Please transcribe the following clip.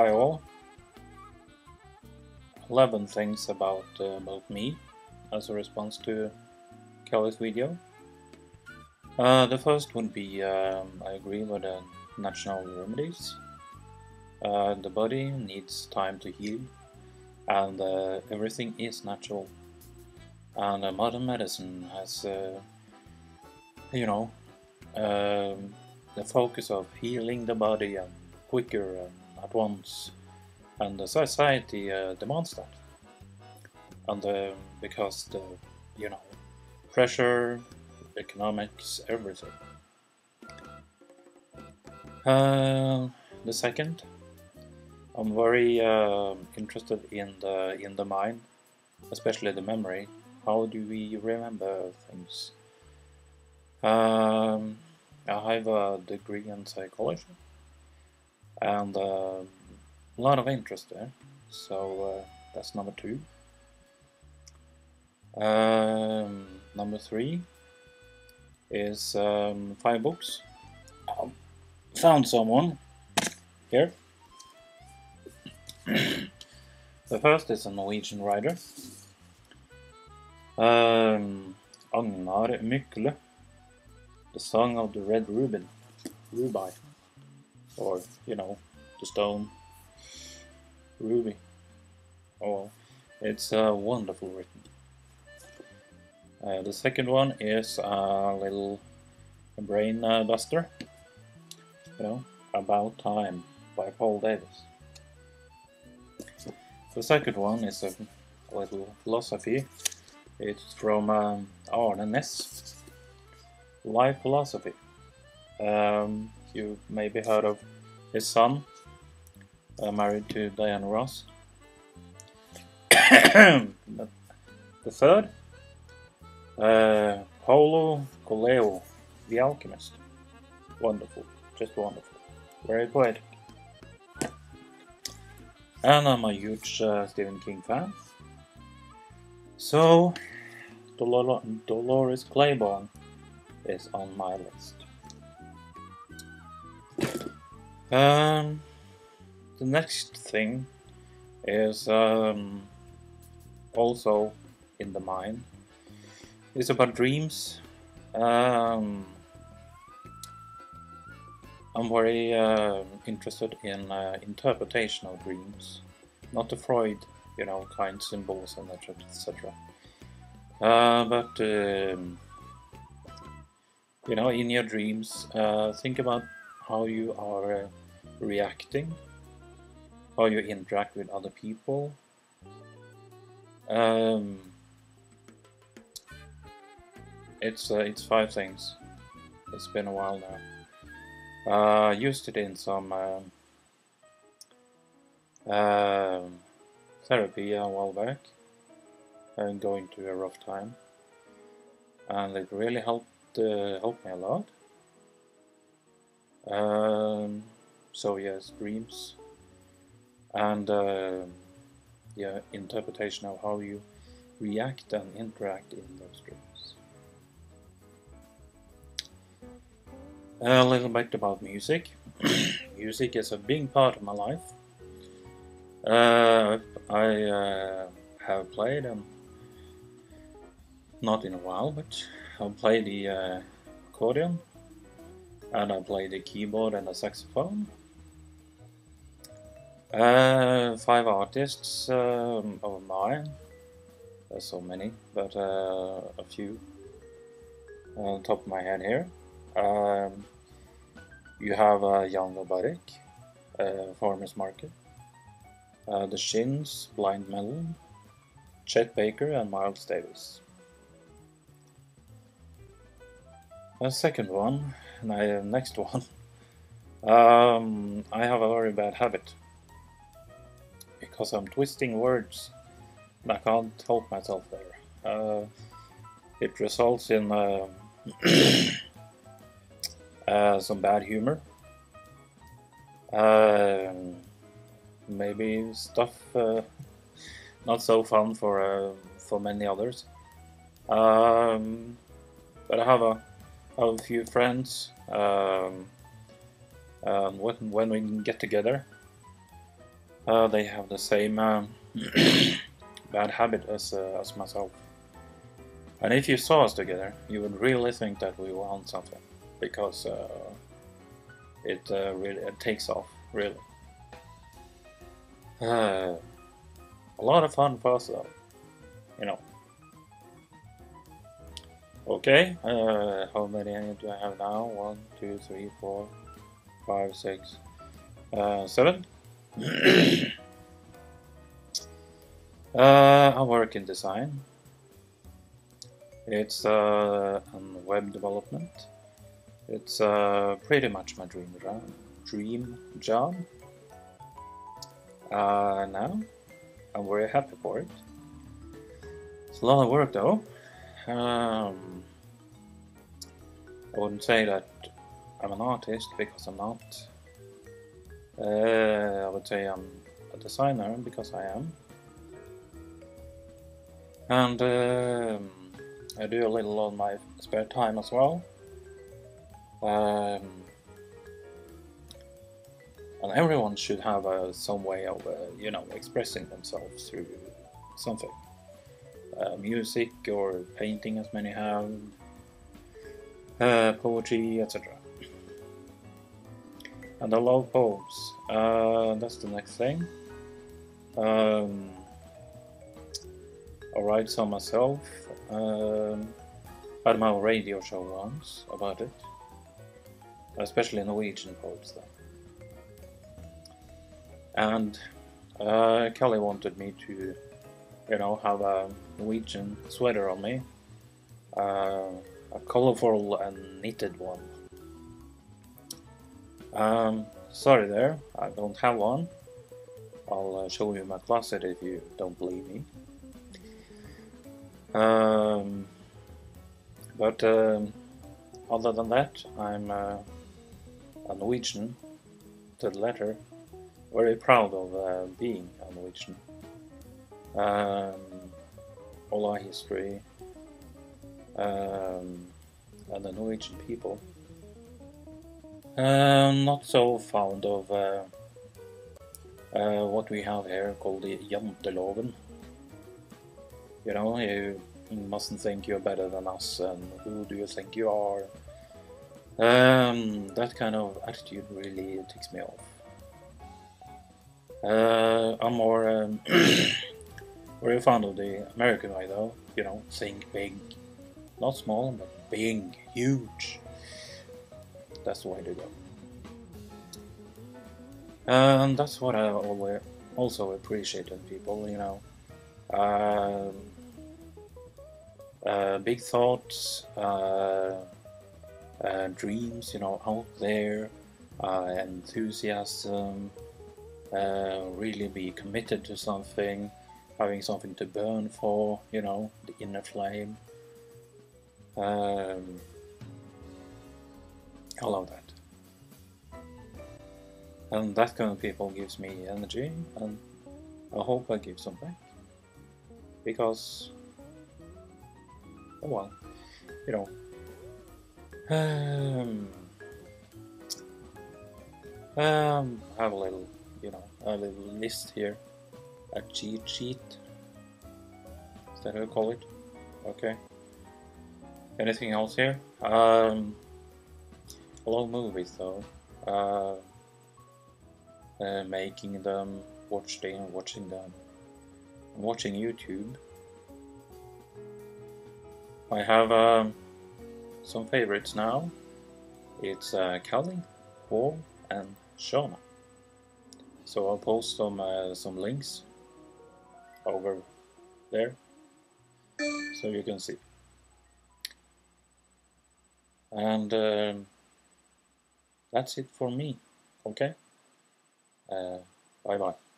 by all. 11 things about me as a response to Kelly's video. The first would be I agree with the natural remedies. The body needs time to heal, and everything is natural. And modern medicine has, the focus of healing the body and quicker and at once, and the society demands that. And because the, pressure, economics, everything. The second, I'm very interested in the mind, especially the memory. How do we remember things? I have a degree in psychology and a lot of interest there, so that's number 2. Number 3 is 5 books. I found someone here. The first is a Norwegian writer, Agnar Mykle, The Song of the Red Ruby, or, the stone ruby. Oh, it's wonderful written. The second one is a little brain buster, About Time by Paul Davis. The second one is a little philosophy. It's from Arne Næss, Life Philosophy. You maybe heard of his son, married to Diana Ross. The third, Paulo Coelho, The Alchemist. Wonderful, just wonderful. Very poetic. And I'm a huge Stephen King fan. So, Dolores Claiborne is on my list. The next thing is also in the mind. It's about dreams. I'm very interested in interpretation of dreams, not the Freud, kind symbols and etc. But in your dreams, think about how you are reacting, how you interact with other people. It's 5 things. It's been a while now. Used it in some therapy a while back. I'm going through a rough time, and it really helped me a lot. So yes, dreams and interpretation of how you react and interact in those dreams. A little bit about music. Music is a big part of my life. I have played, not in a while, but I play the accordion, and I play the keyboard and the saxophone. 5 artists of mine. There's so many, but a few on top of my head here. You have Jano Barek, Farmers Market, The Shins, Blind Melon, Chet Baker and Miles Davis. A second one, and next one, I have a very bad habit, because I'm twisting words, and I can't help myself there. It results in some bad humor, maybe stuff not so fun for many others. But I have a few friends. When we get together, They have the same bad habit as myself. And if you saw us together, you would really think that we were on something, because it takes off, really. A lot of fun for us, though, you know. Okay, how many do I have now? 1, 2, 3, 4, 5, 6, 7. I work in design. It's on web development. It's pretty much my dream job. Now, I'm very happy for it. It's a lot of work, though. I wouldn't say that I'm an artist, because I'm not. I would say I'm a designer, because I am. And I do a little on my spare time as well. And everyone should have some way of, you know, expressing themselves through something. Music or painting, as many have, poetry, etc. And I love poems. That's the next thing. I write some myself. I had my radio show once about it, especially Norwegian poems, though. And Kelly wanted me to, you know, have a Norwegian sweater on me, a colorful and knitted one. Sorry there, I don't have one. I'll show you my closet if you don't believe me. Other than that, I'm a Norwegian to the letter. Very proud of being a Norwegian. All our history and the Norwegian people. Not so fond of what we have here called the Janteloven. You know, you mustn't think you're better than us, and who do you think you are? That kind of attitude really ticks me off. I'm more very fond of the American way, though. You know, think big. Not small, but big, huge. That's the way to go. And that's what I always also appreciate in people, you know. Big thoughts, dreams, you know, out there, enthusiasm, really be committed to something, having something to burn for, you know, the inner flame. I love that. And that kind of people gives me energy, and I hope I give some back. Because, oh well, you know. I have a little, you know, a little list here. A cheat sheet. Is that how you call it? Okay. Anything else here? I love movies, though. Making them, watching them. I'm watching YouTube. I have some favorites now. It's Kelly, Paul, and Shauna. So I'll post some links over there, so you can see. And that's it for me. Okay. Bye bye.